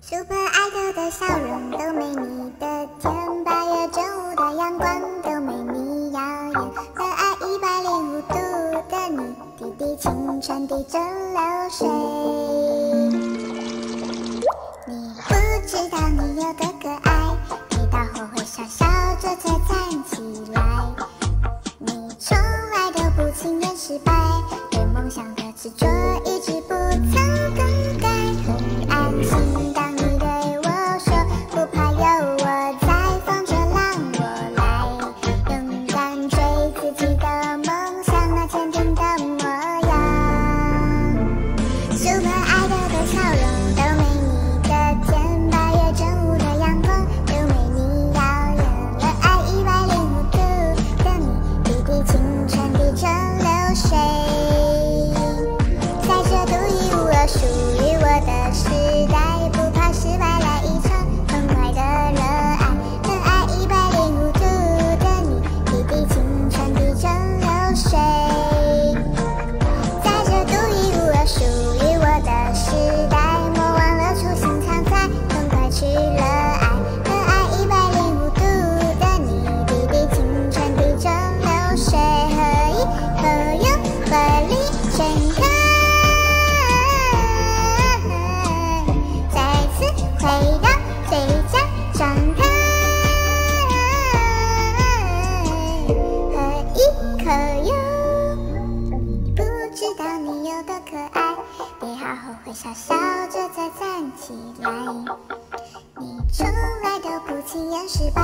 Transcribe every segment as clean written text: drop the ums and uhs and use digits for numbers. Super Idol 的笑容都没你的甜，8月9日的阳光都没你耀眼，热爱105度的你，滴滴青春滴着流水。你不知道你有多可爱，黑到后会笑笑着再站起来，你从来都不轻言失败，对梦想的执着一直不曾更改，很安心。会笑笑着再站起来，你从来都不轻言失败，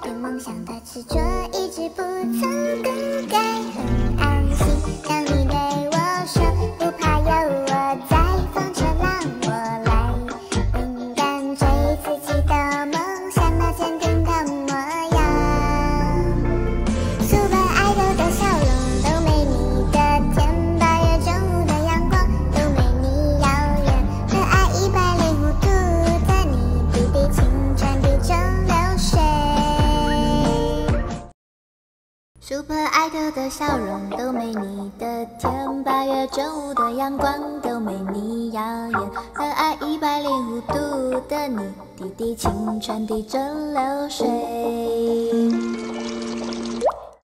对梦想的执着一直不曾更改，很安心。当你对我说不怕有我在，放着让我来，勇敢追自己的梦想，那坚定的模样。Super Idol 的笑容都没你的甜，8月9日的阳光。Super Idol 的笑容都没你的甜，8月9日的阳光都没你耀眼，热爱105度的你，滴滴青春滴着流水。